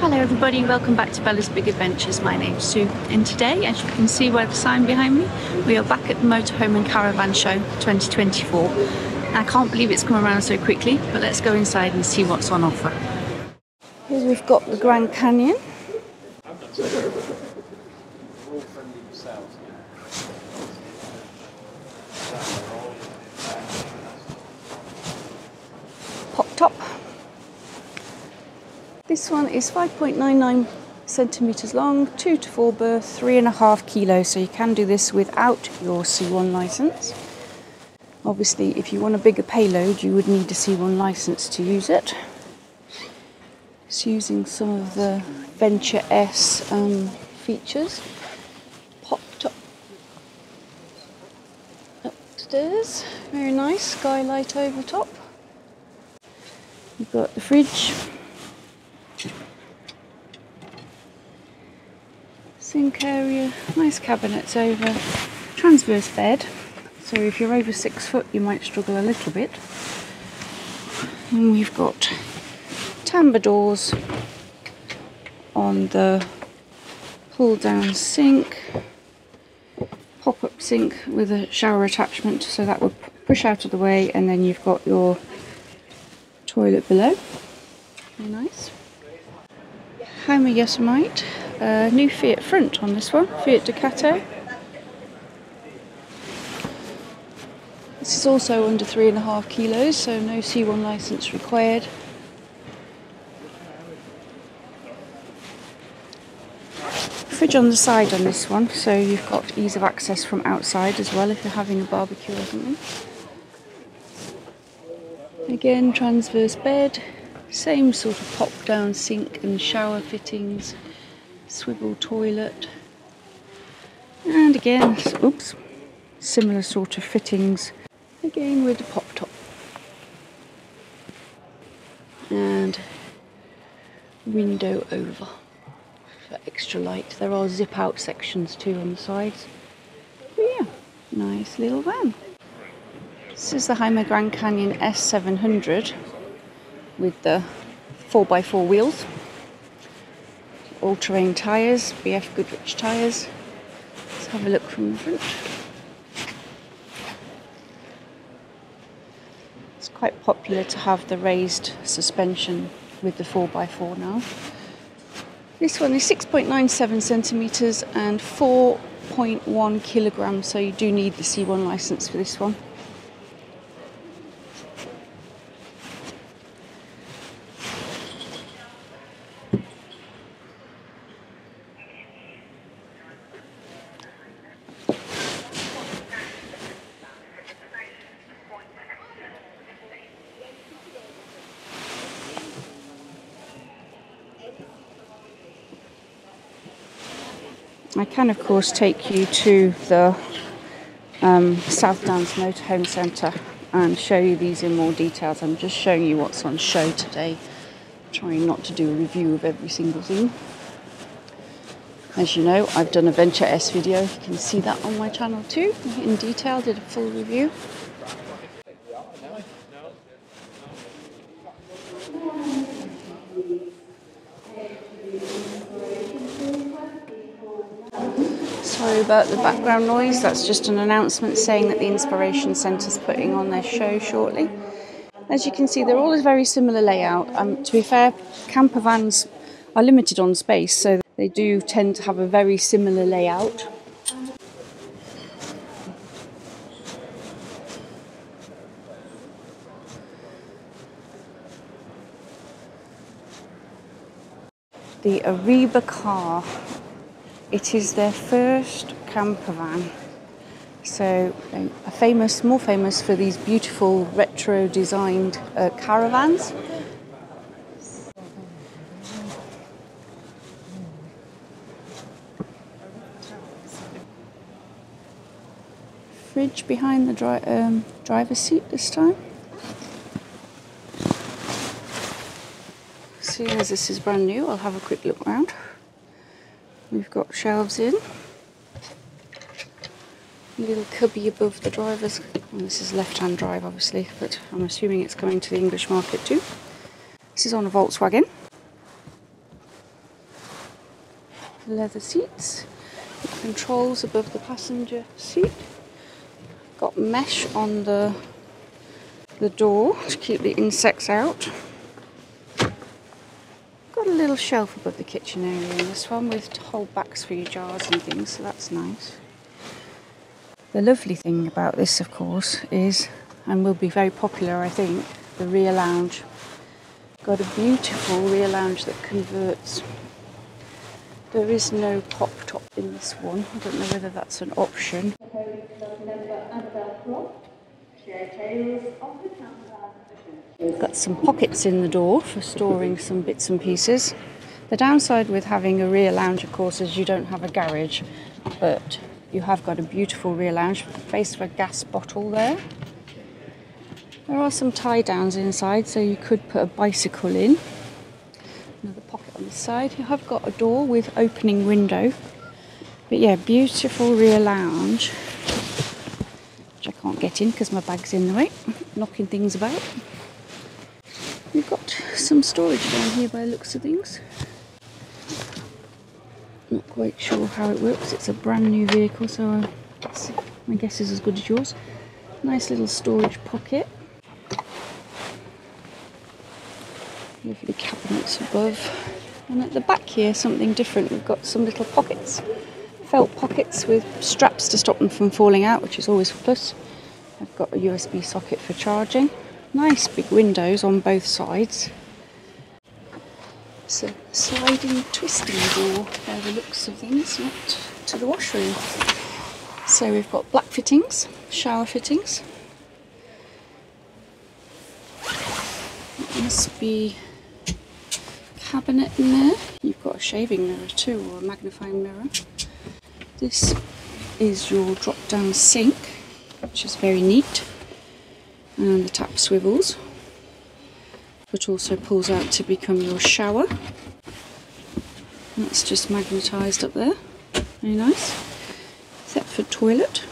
Hello everybody, welcome back to Bella's Big Adventures. My name's Sue, and today, as you can see by the sign behind me, we are back at the Motorhome and Caravan Show 2024. I can't believe it's come around so quickly, but let's go inside and see what's on offer. Here we've got the Grand Canyon. This one is 5.99 centimetres long, 2 to 4 berth, 3.5 kilos, so you can do this without your C1 licence. Obviously, if you want a bigger payload, you would need a C1 licence to use it. It's using some of the Venture S features. Pop top upstairs, very nice, skylight over top. You've got the fridge. Sink area, nice cabinets over, transverse bed, so if you're over 6 foot you might struggle a little bit. And we've got timber doors on the pull down sink, pop up sink with a shower attachment, so that would push out of the way, and then you've got your toilet below, very nice. Hymer Yosemite. New Fiat front on this one, Fiat Ducato. This is also under 3.5 kilos, so no C1 licence required. Fridge on the side on this one, so you've got ease of access from outside as well if you're having a barbecue or something. Again, transverse bed, same sort of pop down sink and shower fittings. Swivel toilet, and again, oops, similar sort of fittings again with the pop top, and window over for extra light. There are zip out sections too on the sides, but yeah, nice little van. This is the Hymer Grand Canyon S700 with the 4x4 wheels. All-terrain tyres, BF Goodrich tyres. Let's have a look from the front. It's quite popular to have the raised suspension with the 4x4 now. This one is 6.97 centimetres and 4.1 kilograms, so you do need the C1 licence for this one. I can, of course, take you to the South Downs Motorhome Centre and show you these in more details. I'm just showing you what's on show today, trying not to do a review of every single thing. As you know, I've done a Venture S video. You can see that on my channel too, in detail, did a full review. Sorry about the background noise, that's just an announcement saying that the Inspiration Centre is putting on their show shortly. As you can see, they're all a very similar layout. To be fair, camper vans are limited on space, so they do tend to have a very similar layout. The Eriba car. It is their first camper van, so a famous, more famous for these beautiful retro-designed caravans. Fridge behind the driver's seat this time. Seeing as this is brand new, I'll have a quick look round. We've got shelves in, a little cubby above the driver's, and this is left-hand drive obviously, but I'm assuming it's coming to the English market too. This is on a Volkswagen. leather seats, controls above the passenger seat, got mesh on the door to keep the insects out. Got a little shelf above the kitchen area in this one with to hold backs for your jars and things, so that's nice. The lovely thing about this, of course, is, and will be very popular I think, the rear lounge. Got a beautiful rear lounge that converts. There is no pop top in this one. I don't know whether that's an option. Got some pockets in the door for storing some bits and pieces. The downside with having a rear lounge, of course, is you don't have a garage, but you have got a beautiful rear lounge with a place for a gas bottle there. There are some tie downs inside, so you could put a bicycle in. Another pocket on the side. You have got a door with opening window. But yeah, beautiful rear lounge, which I can't get in because my bag's in the way, knocking things about. We've got some storage down here by the looks of things. Not quite sure how it works. It's a brand new vehicle, so my guess is as good as yours. Nice little storage pocket. Lovely cabinets above. And at the back here, something different. We've got some little pockets. Felt pockets with straps to stop them from falling out, which is always a plus. I've got a USB socket for charging. Nice big windows on both sides. It's a sliding, twisting door by the looks of things, not to the washroom. So we've got black fittings, shower fittings. It must be a cabinet in there. You've got a shaving mirror too, or a magnifying mirror. This is your drop-down sink, which is very neat, and the tap swivels, but also pulls out to become your shower. And that's just magnetised up there, very nice. Thetford toilet,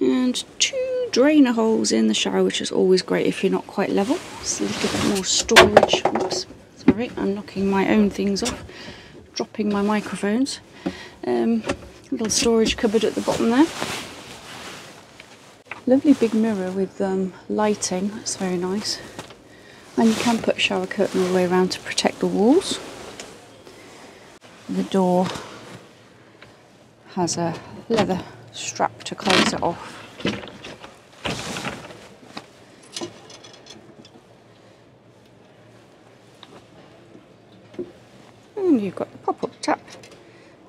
and two drainer holes in the shower, which is always great if you're not quite level. It's a little bit more storage. Oops, sorry, I'm knocking my own things off. Dropping my microphones. Little storage cupboard at the bottom there. Lovely big mirror with lighting, that's very nice. And you can put a shower curtain all the way around to protect the walls. The door has a leather strap to close it off. And you've got the pop-up tap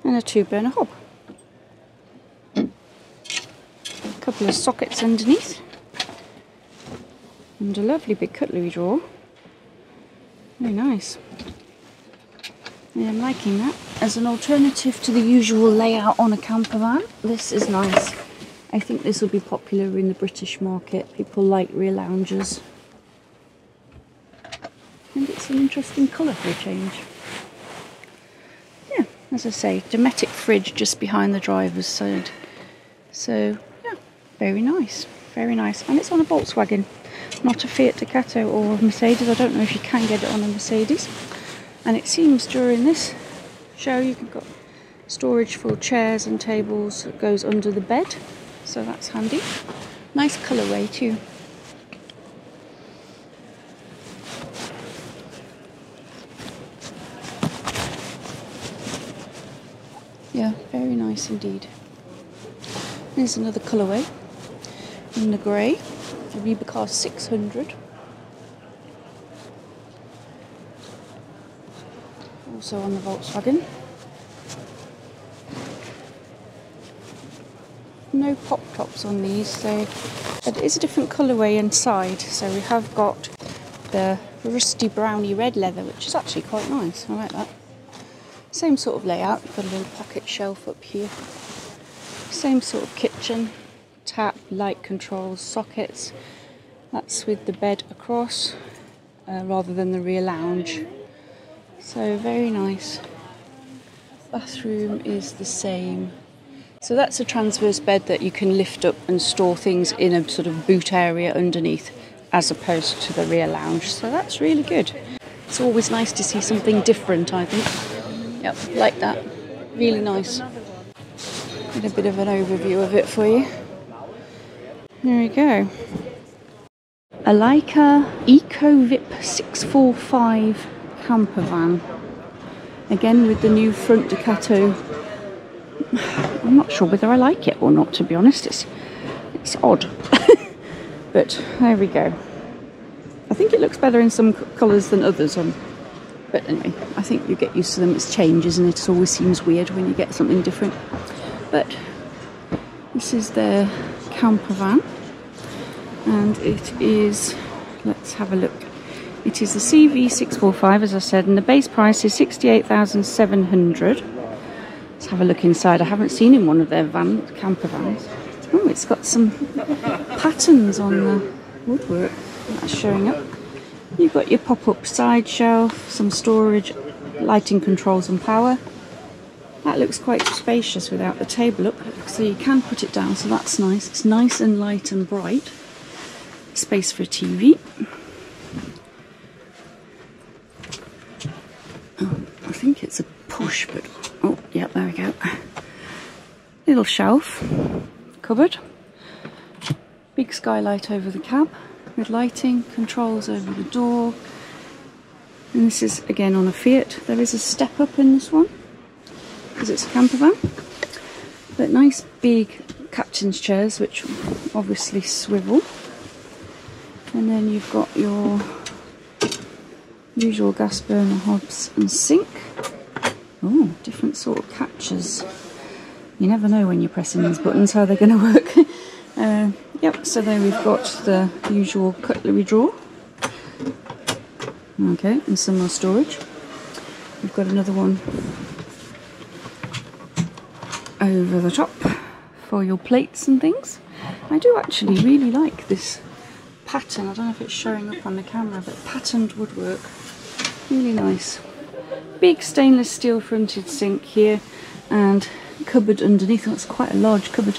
and a two-burner hob. A couple of sockets underneath. And a lovely big cutlery drawer. Very nice. Yeah, I'm liking that. As an alternative to the usual layout on a camper van, this is nice. I think this will be popular in the British market. People like rear loungers. And it's an interesting colour for a change. As I say, Dometic fridge just behind the driver's side. So, yeah, very nice, very nice. And it's on a Volkswagen, not a Fiat Ducato or a Mercedes. I don't know if you can get it on a Mercedes. And it seems during this show you've got storage for chairs and tables that goes under the bed. So that's handy. Nice colourway too. Yeah, very nice indeed. There's another colourway in the grey, the Eriba 600. Also on the Volkswagen. No pop tops on these, so it is a different colourway inside. So we have got the rusty browny red leather, which is actually quite nice. I like that. Same sort of layout, you've got a little pocket shelf up here. Same sort of kitchen, tap, light controls, sockets. That's with the bed across, rather than the rear lounge. So very nice. Bathroom is the same. So that's a transverse bed that you can lift up and store things in a sort of boot area underneath, as opposed to the rear lounge. So that's really good. It's always nice to see something different, I think. Yep, like that. Really nice. Did a bit of an overview of it for you. There we go. A Laika Eco Vip 645 camper van. Again with the new front Ducato. I'm not sure whether I like it or not, to be honest. It's odd. But there we go. I think it looks better in some colours than others. But anyway, I think you get used to them. It's changes, and it always seems weird when you get something different. But this is their camper van, and it is, let's have a look. It is the CV645, as I said, and the base price is $68,700. Let's have a look inside. I haven't seen in one of their camper vans. Oh, it's got some patterns on the woodwork. That's showing up. You've got your pop-up side shelf, some storage, lighting controls and power. That looks quite spacious without the table up, so you can put it down, so that's nice. It's nice and light and bright. Space for a TV. Oh, I think it's a push, but... oh, yeah, there we go. Little shelf, cupboard. Big skylight over the cab. With lighting, controls over the door, and this is again on a Fiat. There is a step up in this one because it's a camper van, but nice big captain's chairs which obviously swivel, and then you've got your usual gas burner hobs and sink. Oh, different sort of catches. You never know when you're pressing these buttons how they're going to work. Yep, so there we've got the usual cutlery drawer. Okay, and some more storage. We've got another one over the top for your plates and things. I do actually really like this pattern. I don't know if it's showing up on the camera, but patterned woodwork. Really nice. Big stainless steel fronted sink here, and cupboard underneath. That's quite a large cupboard.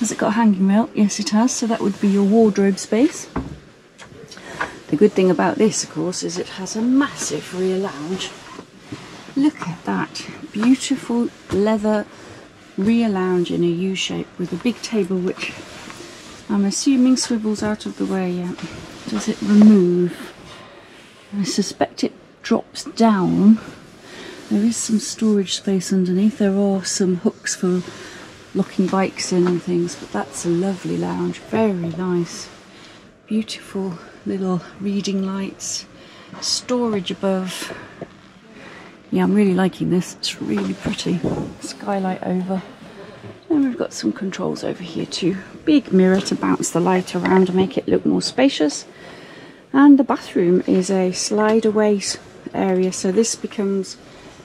Has it got a hanging rail? Yes, it has. So that would be your wardrobe space. The good thing about this, of course, is it has a massive rear lounge. Look at that beautiful leather rear lounge in a U shape with a big table, which I'm assuming swivels out of the way. Yeah. Does it remove? I suspect it drops down. There is some storage space underneath. There are some hooks for locking bikes in and things, but that's a lovely lounge. Very nice. Beautiful little reading lights. Storage above. Yeah, I'm really liking this. It's really pretty. Skylight over. And we've got some controls over here too. Big mirror to bounce the light around and make it look more spacious. And the bathroom is a slide away area, so this becomes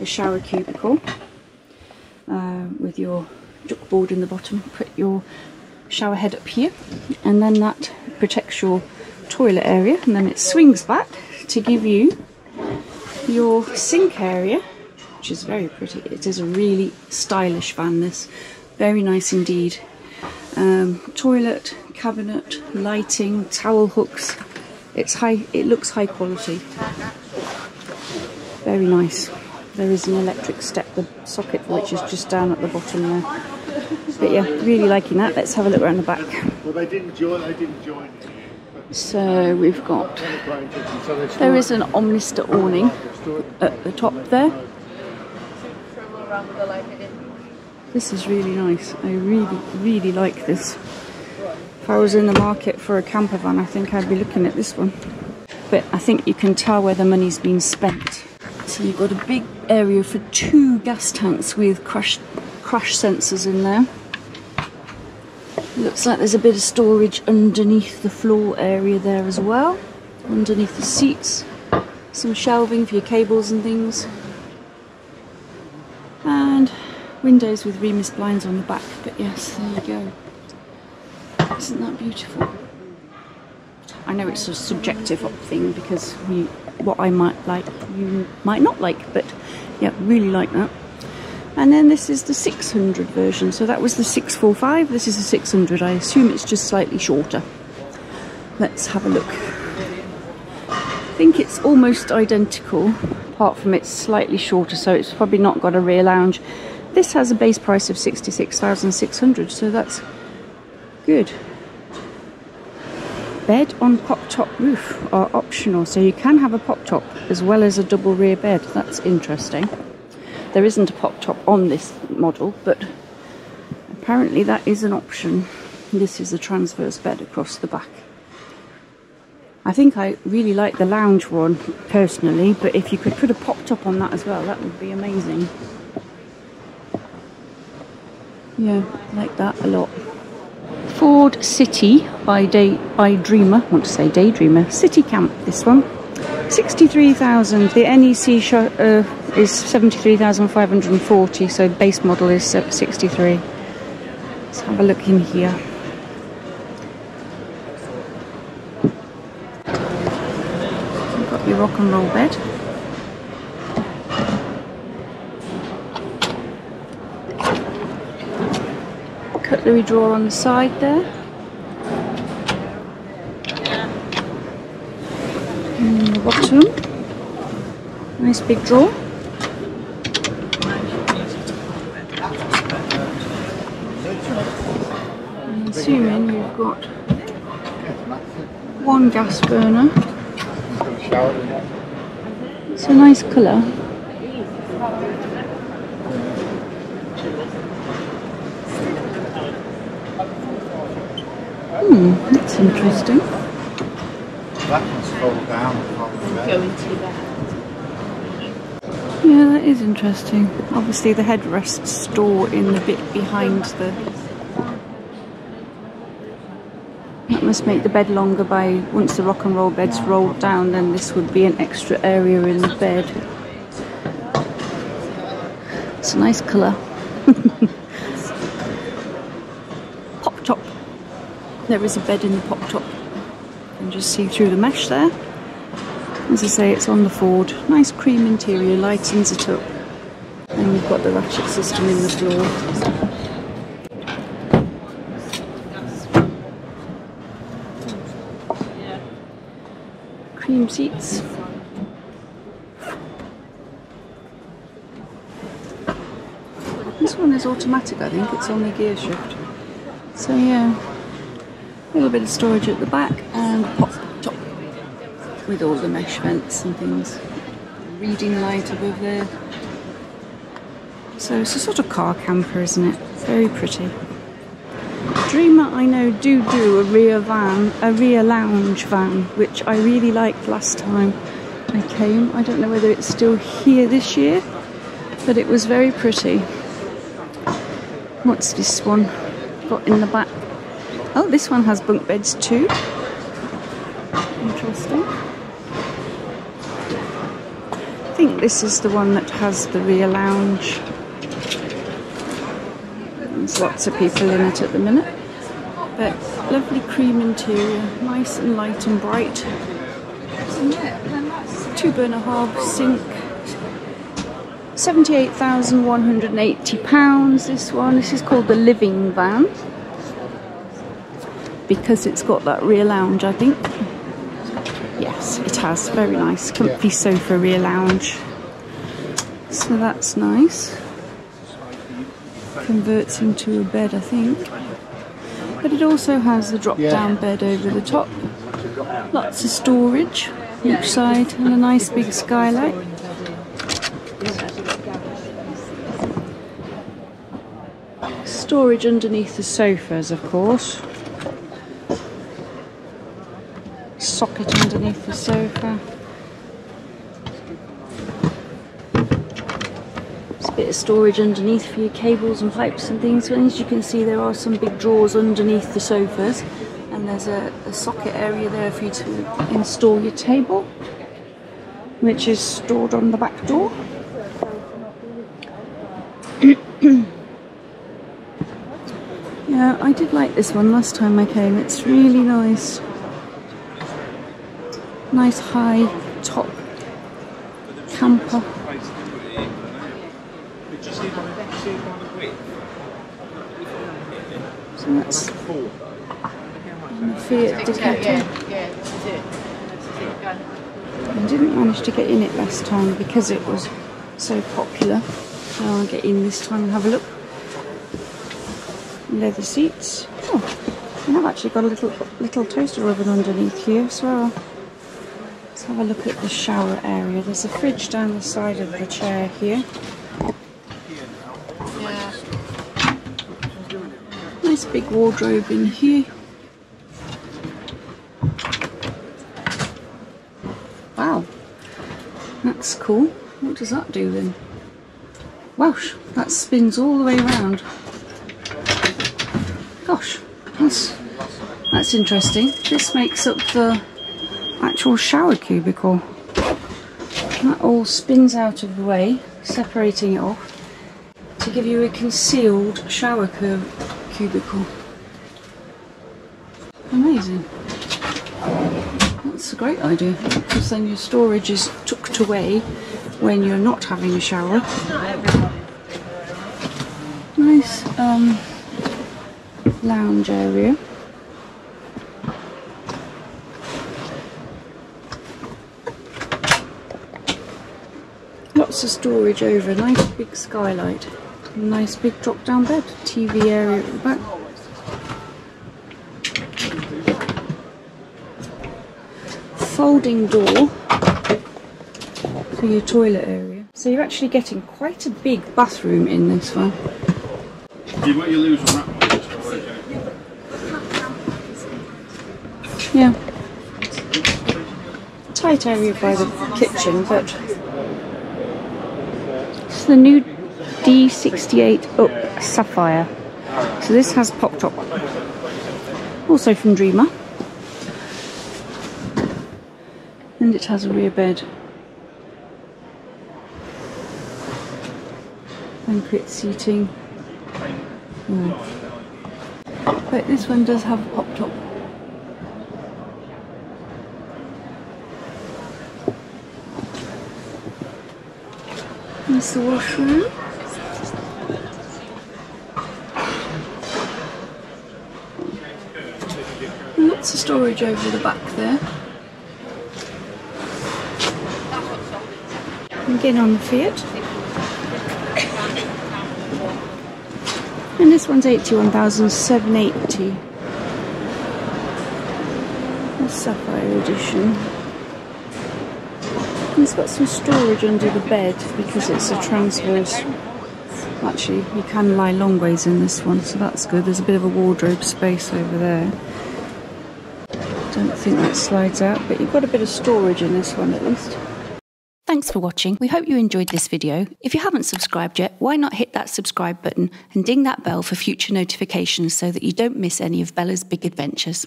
a shower cubicle with your duck board in the bottom. Put your shower head up here, and then that protects your toilet area, and then it swings back to give you your sink area, which is very pretty. It is a really stylish van, this. Very nice indeed. Toilet, cabinet, lighting, towel hooks. It looks high quality. Very nice. There is an electric step, the socket which is just down at the bottom there. But yeah, really liking that. Let's have a look around the back. Well, they didn't join. So we've got... there is an Omnister awning at the top there. This is really nice. I really, really like this. If I was in the market for a camper van, I think I'd be looking at this one. But I think you can tell where the money's been spent. So you've got a big area for two gas tanks with crash sensors in there. Looks like there's a bit of storage underneath the floor area there as well. Underneath the seats. Some shelving for your cables and things. And windows with Remus blinds on the back. But yes, there you go. Isn't that beautiful? I know it's a subjective thing because what I might like, you might not like, but yeah, really like that. And then this is the 600 version. So that was the 645, this is the 600. I assume it's just slightly shorter. Let's have a look. I think it's almost identical, apart from it's slightly shorter, so it's probably not got a rear lounge. This has a base price of $66,600, so that's good. Bed on pop-top roof are optional, so you can have a pop-top as well as a double rear bed. That's interesting. There isn't a pop-top on this model, but apparently that is an option. This is a transverse bed across the back. I think I really like the lounge one personally, but if you could put a pop-top on that as well, that would be amazing. Yeah, I like that a lot. Ford City by Dreamer, I want to say Daydreamer, City Camp, this one. 63,000, the NEC is 73,540, so base model is 63. Let's have a look in here. You've got your rock and roll bed. Cutlery drawer on the side there. And the bottom. Nice big drawer. I'm assuming you've got one gas burner. It's a nice colour. That's interesting. That can scroll down. Yeah, that is interesting. Obviously the headrests store in the bit behind the... That must make the bed longer by... Once the rock and roll bed's rolled down, then this would be an extra area in the bed. It's a nice colour. There is a bed in the pop-top. You can just see through the mesh there. As I say, it's on the Ford. Nice cream interior, lightens it up. And we've got the ratchet system in the floor. Cream seats. This one is automatic, I think. It's only gear shift. So yeah. A little bit of storage at the back and pop-top with all the mesh vents and things. Reading light above there. So it's a sort of car camper, isn't it? Very pretty. Dreamer, I know, do a rear van, a rear lounge van, which I really liked last time I came. I don't know whether it's still here this year, but it was very pretty. What's this one got in the back? Oh, this one has bunk beds too. Interesting. I think this is the one that has the rear lounge. There's lots of people in it at the minute. But lovely cream interior, nice and light and bright. 2-burner hob, sink. £78,180 this one. This is called the Living Van, because it's got that rear lounge, I think. Yes, it has. Very nice. Comfy sofa rear lounge. So that's nice. Converts into a bed, I think. But it also has the drop-down bed over the top. Lots of storage each side and a nice big skylight. Storage underneath the sofas, of course. Socket underneath the sofa. There's a bit of storage underneath for your cables and pipes and things. And as you can see, there are some big drawers underneath the sofas, and there's a socket area there for you to install your table, which is stored on the back door. Yeah, I did like this one last time I came. It's really nice. Nice high top camper. So that's the Fiat Ducato. I didn't manage to get in it last time because it was so popular. So I'll get in this time and have a look. Leather seats. Oh, and I've actually got a little toaster oven underneath here as well. Let's have a look at the shower area. There's a fridge down the side of the chair here. Yeah. Nice big wardrobe in here. Wow, that's cool. What does that do then? Whoosh, that spins all the way around. Gosh, that's interesting. This makes up the actual shower cubicle. That all spins out of the way, separating it off to give you a concealed shower cubicle. Amazing. That's a great idea, because then your storage is tucked away when you're not having a shower. Nice lounge area. Lots of storage over, nice big skylight, nice big drop down bed, TV area at the back. Folding door for your toilet area. So you're actually getting quite a big bathroom in this one. What you lose on that? Yeah, tight area by the kitchen, but it's the new D68 Up Sapphire. So this has pop top, also from Dreamer, and it has a rear bed. Banquet seating. But this one does have a pop top. Nice washroom. Lots of storage over the back there. And get on the Fiat. And this one's 81,780. The Sapphire Edition. It's got some storage under the bed because it's a transverse. Actually, you can lie long ways in this one, so that's good. There's a bit of a wardrobe space over there. Don't think that slides out, but you've got a bit of storage in this one at least. Thanks for watching. We hope you enjoyed this video. If you haven't subscribed yet, why not hit that subscribe button and ding that bell for future notifications so that you don't miss any of Bella's Big Adventures.